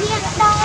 biết đời.